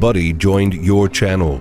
buddy joined your channel.